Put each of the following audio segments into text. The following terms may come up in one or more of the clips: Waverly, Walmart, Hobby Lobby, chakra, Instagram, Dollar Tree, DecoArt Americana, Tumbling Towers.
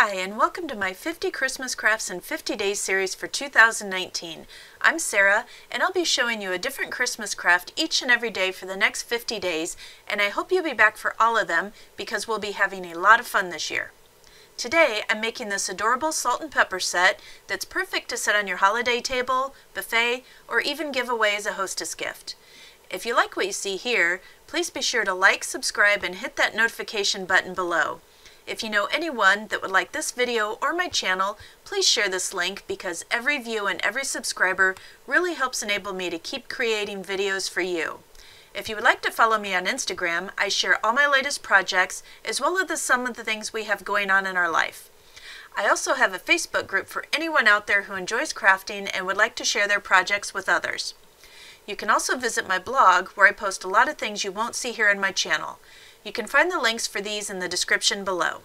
Hi, and welcome to my 50 Christmas Crafts in 50 Days series for 2019. I'm Sarah, and I'll be showing you a different Christmas craft each and every day for the next 50 days, and I hope you'll be back for all of them because we'll be having a lot of fun this year. Today, I'm making this adorable salt and pepper set that's perfect to set on your holiday table, buffet, or even give away as a hostess gift. If you like what you see here, please be sure to like, subscribe, and hit that notification button below. If you know anyone that would like this video or my channel, please share this link because every view and every subscriber really helps enable me to keep creating videos for you. If you would like to follow me on Instagram, I share all my latest projects as well as some of the things we have going on in our life. I also have a Facebook group for anyone out there who enjoys crafting and would like to share their projects with others. You can also visit my blog where I post a lot of things you won't see here on my channel. You can find the links for these in the description below.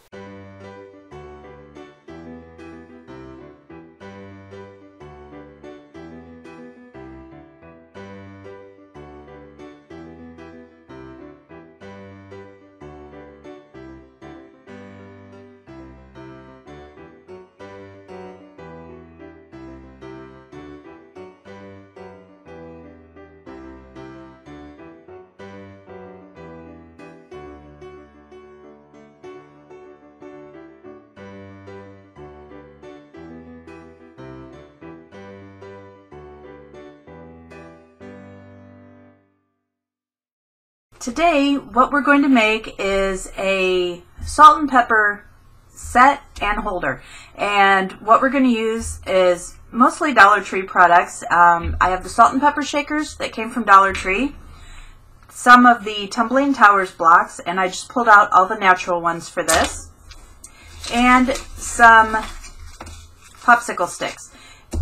Today, what we're going to make is a salt and pepper set and holder. And what we're going to use is mostly Dollar Tree products. I have the salt and pepper shakers that came from Dollar Tree, some of the Tumbling Towers blocks, and I just pulled out all the natural ones for this, and some popsicle sticks,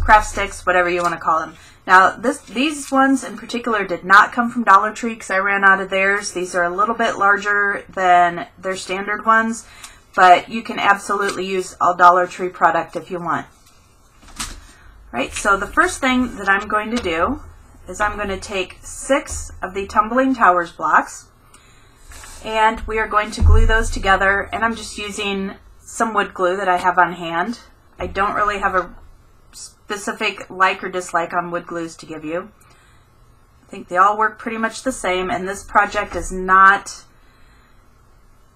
craft sticks, whatever you want to call them. Now, these ones in particular did not come from Dollar Tree because I ran out of theirs. These are a little bit larger than their standard ones, but you can absolutely use all Dollar Tree product if you want. Right, so the first thing that I'm going to do is I'm going to take 6 of the Tumbling Towers blocks, and we are going to glue those together, and I'm just using some wood glue that I have on hand. I don't really have a specific like or dislike on wood glues to give you. I think they all work pretty much the same, and this project is not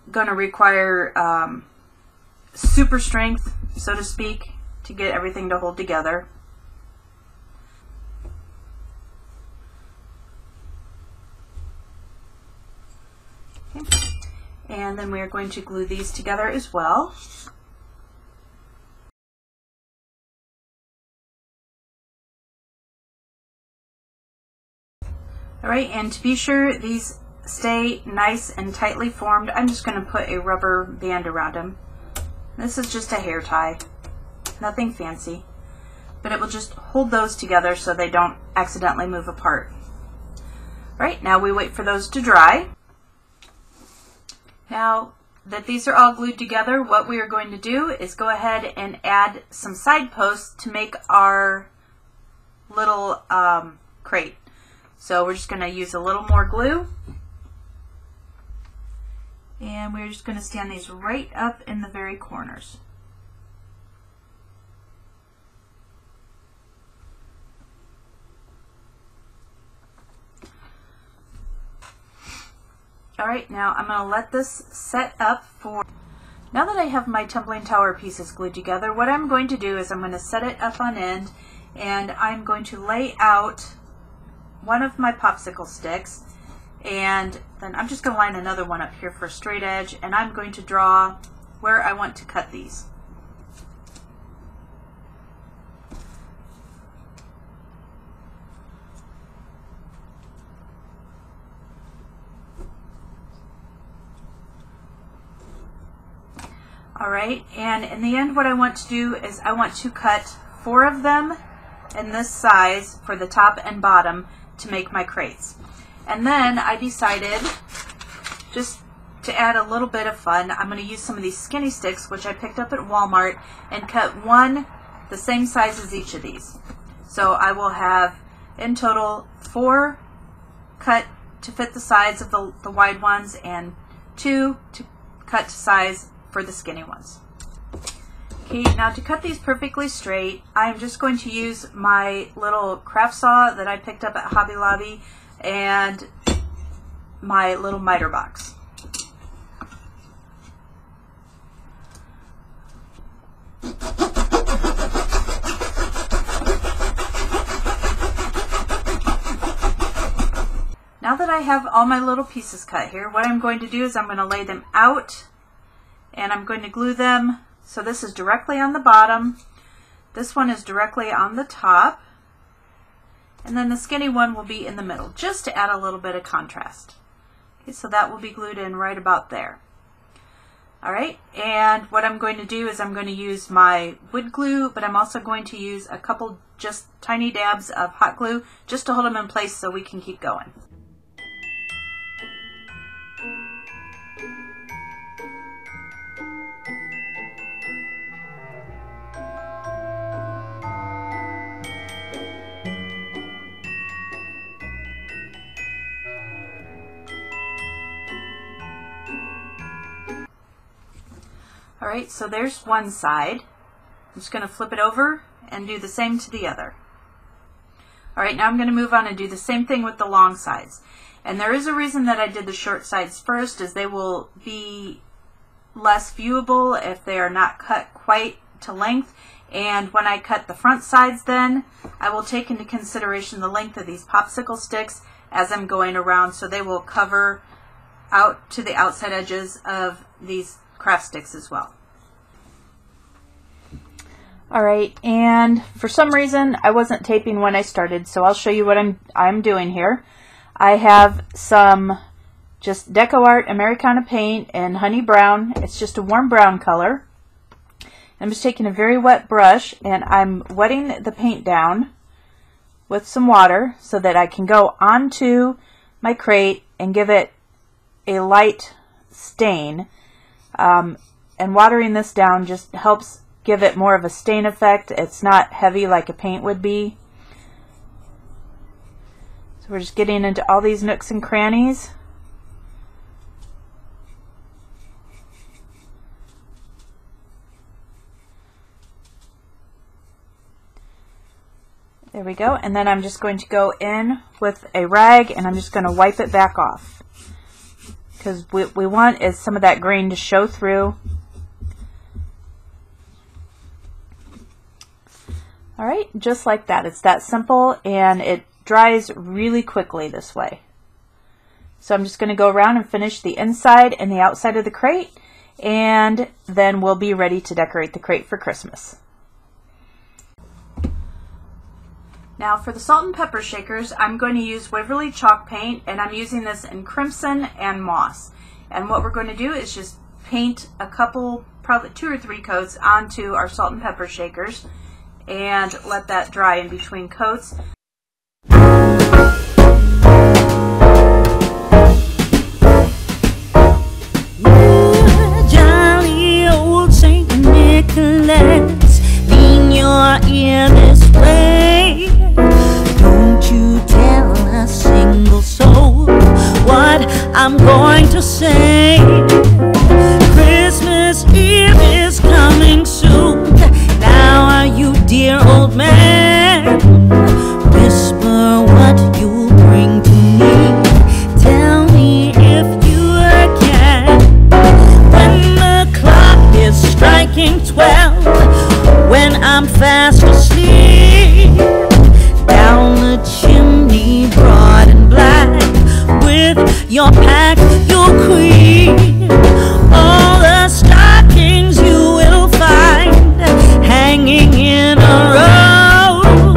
going to require super strength, so to speak, to get everything to hold together. Okay. And then we are going to glue these together as well. Alright, and to be sure these stay nice and tightly formed, I'm just going to put a rubber band around them. This is just a hair tie, nothing fancy, but it will just hold those together so they don't accidentally move apart. Alright, now we wait for those to dry. Now that these are all glued together, what we are going to do is go ahead and add some side posts to make our little crate. So we're just going to use a little more glue, and we're just going to stand these right up in the very corners. Alright, now I'm going to let this set up for... Now that I have my Tumbling Tower pieces glued together, what I'm going to do is I'm going to set it up on end, and I'm going to lay out one of my popsicle sticks, and then I'm just going to line another one up here for a straight edge, and I'm going to draw where I want to cut these. Alright, and in the end what I want to do is I want to cut 4 of them in this size for the top and bottom to make my crates. And then I decided, just to add a little bit of fun, I'm going to use some of these skinny sticks which I picked up at Walmart and cut one the same size as each of these. So I will have in total 4 cut to fit the size of the wide ones and 2 to cut to size for the skinny ones. Okay, now to cut these perfectly straight, I'm just going to use my little craft saw that I picked up at Hobby Lobby and my little miter box. Now that I have all my little pieces cut here, what I'm going to do is I'm going to lay them out and I'm going to glue them. So this is directly on the bottom, this one is directly on the top, and then the skinny one will be in the middle, just to add a little bit of contrast. Okay, so that will be glued in right about there. Alright, and what I'm going to do is I'm going to use my wood glue, but I'm also going to use a couple just tiny dabs of hot glue just to hold them in place so we can keep going. Alright, so there's one side. I'm just going to flip it over and do the same to the other. Alright, now I'm going to move on and do the same thing with the long sides. And there is a reason that I did the short sides first, is they will be less viewable if they are not cut quite to length. And when I cut the front sides then, I will take into consideration the length of these popsicle sticks as I'm going around, so they will cover out to the outside edges of these craft sticks as well. Alright, and for some reason I wasn't taping when I started, so I'll show you what I'm doing here. I have some just DecoArt Americana paint and honey brown. It's just a warm brown color. I'm just taking a very wet brush and I'm wetting the paint down with some water so that I can go onto my crate and give it a light stain. And watering this down just helps give it more of a stain effect. It's not heavy like a paint would be. So we're just getting into all these nooks and crannies. There we go. And then I'm just going to go in with a rag and I'm just going to wipe it back off, because what we want is some of that grain to show through. Alright, just like that. It's that simple and it dries really quickly this way. So I'm just going to go around and finish the inside and the outside of the crate, and then we'll be ready to decorate the crate for Christmas. Now for the salt and pepper shakers, I'm going to use Waverly chalk paint, and I'm using this in crimson and moss. And what we're going to do is just paint a couple, probably 2 or 3 coats onto our salt and pepper shakers and let that dry in between coats. Ooh, jolly old Saint Nicholas, being your ear this way. You tell a single soul what I'm going to say. Christmas Eve is coming soon. Now are you, dear old man? Whisper what you bring to me. Tell me if you can. When the clock is striking 12, when I'm fast asleep, down the chimney, broad and black, with your pack, your queen. All the stockings you will find hanging in a row.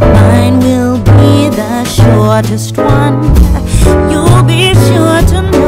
Mine will be the shortest one. You'll be sure to know.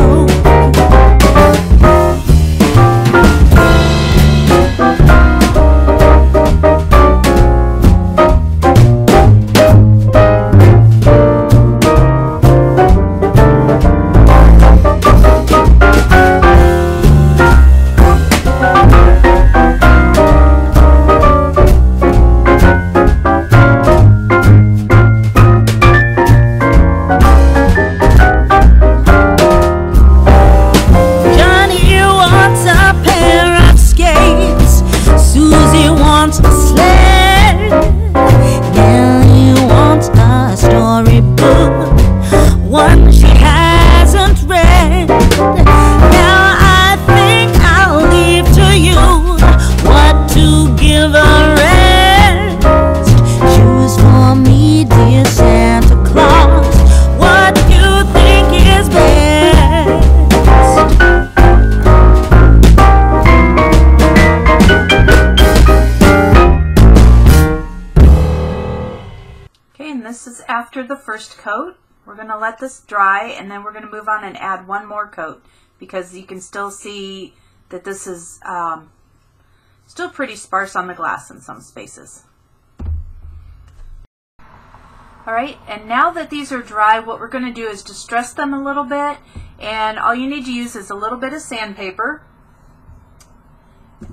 after the first coat. We're going to let this dry, and then we're going to move on and add one more coat, because you can still see that this is still pretty sparse on the glass in some spaces. Alright, and now that these are dry, what we're going to do is distress them a little bit, and all you need to use is a little bit of sandpaper.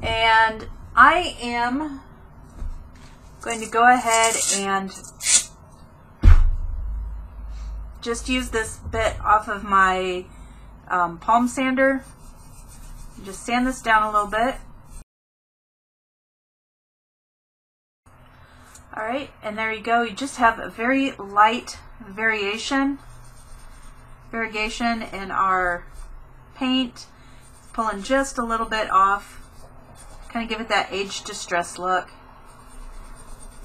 And I am going to go ahead and just use this bit off of my palm sander. Just sand this down a little bit. Alright, and there you go. You just have a very light variegation in our paint. Pulling just a little bit off. Kind of give it that aged distress look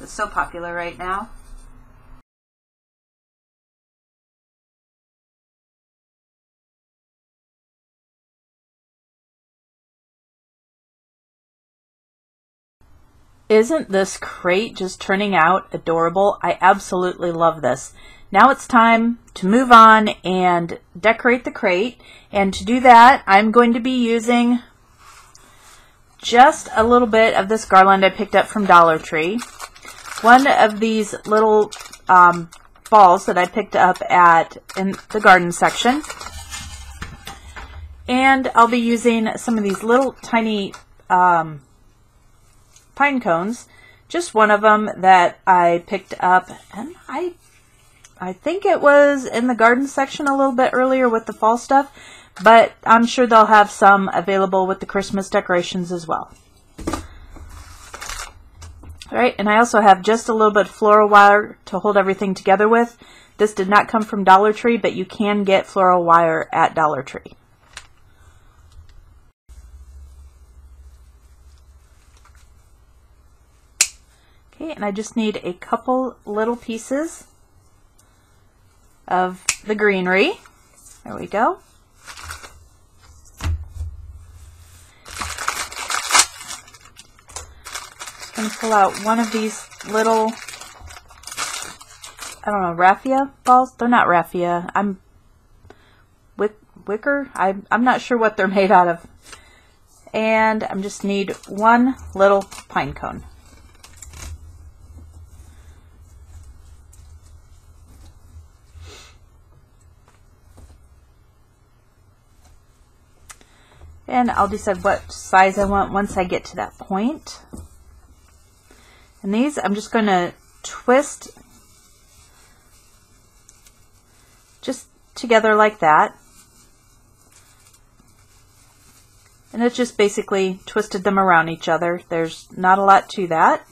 that's so popular right now. Isn't this crate just turning out adorable? I absolutely love this. Now it's time to move on and decorate the crate. And to do that, I'm going to be using just a little bit of this garland I picked up from Dollar Tree. One of these little balls that I picked up in the garden section. And I'll be using some of these little tiny pine cones, just one of them that I picked up, and I think it was in the garden section a little bit earlier with the fall stuff, but I'm sure they'll have some available with the Christmas decorations as well. Alright, and I also have just a little bit of floral wire to hold everything together with. This did not come from Dollar Tree, but you can get floral wire at Dollar Tree. And I just need a couple little pieces of the greenery. There we go. I'm going to pull out one of these little, I don't know, raffia balls? They're not raffia. I'm wicker. I'm not sure what they're made out of. And I just need one little pine cone. And I'll decide what size I want once I get to that point. And these, I'm just going to twist just together like that. And it just basically twisted them around each other. There's not a lot to that.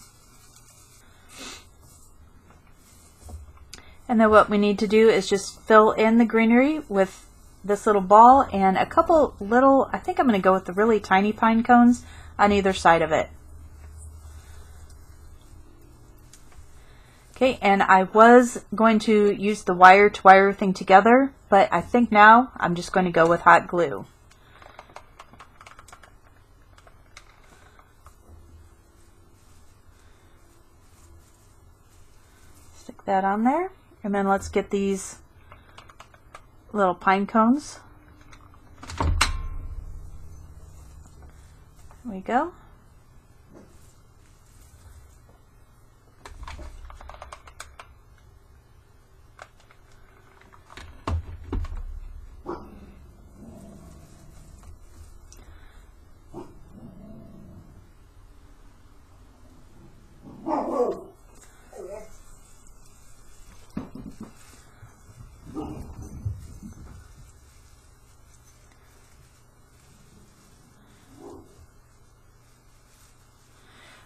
And then what we need to do is just fill in the greenery with this little ball and a couple little, I think I'm going to go with the really tiny pine cones on either side of it. Okay, and I was going to use the wire to wire everything together, but I think now I'm just going to go with hot glue. Stick that on there, and then let's get these little pine cones. There we go.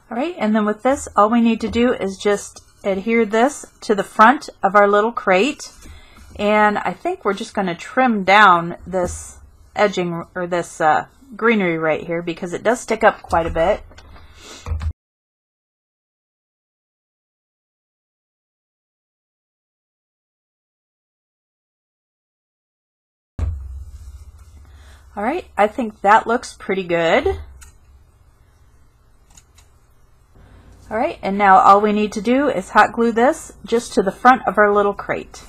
Alright, and then with this, all we need to do is just adhere this to the front of our little crate. And I think we're just going to trim down this edging, or this greenery right here, because it does stick up quite a bit. Alright, I think that looks pretty good. Alright, and now all we need to do is hot glue this just to the front of our little crate.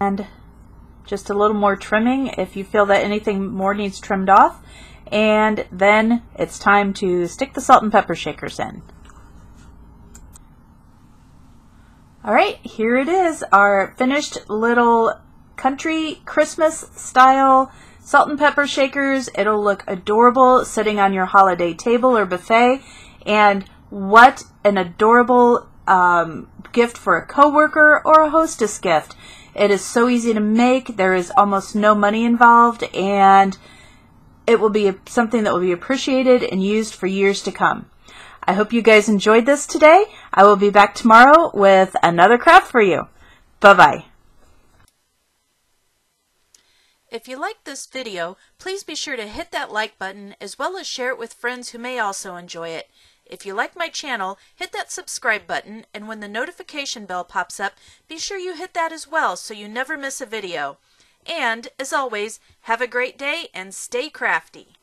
And just a little more trimming if you feel that anything more needs trimmed off. And then it's time to stick the salt and pepper shakers in. Alright, here it is, our finished little country Christmas style salt and pepper shakers. It'll look adorable sitting on your holiday table or buffet. And what an adorable gift for a coworker or a hostess gift. It is so easy to make, there is almost no money involved, and it will be something that will be appreciated and used for years to come. I hope you guys enjoyed this today. I will be back tomorrow with another craft for you. Bye-bye. If you liked this video, please be sure to hit that like button as well as share it with friends who may also enjoy it. If you like my channel, hit that subscribe button, and when the notification bell pops up, be sure you hit that as well so you never miss a video. And, as always, have a great day and stay crafty!